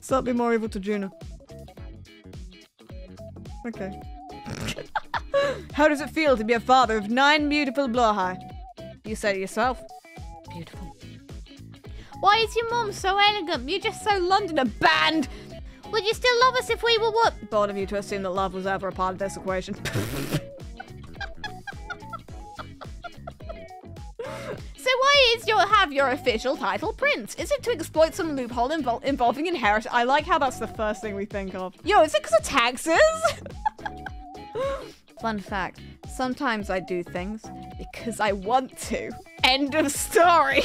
Slightly more evil to Juno. Okay. How does it feel to be a father of 9 beautiful blowhai? You say to yourself, beautiful. Why is your mum so elegant? You're just so Londoner banned. Would you still love us if we were what? Bored of you to assume that love was ever a part of this equation. So why is your official title Prince? Is it to exploit some loophole involving inheritance? I like how that's the first thing we think of. Yo, is it because of taxes? Fun fact, sometimes I do things because I want to. End of story.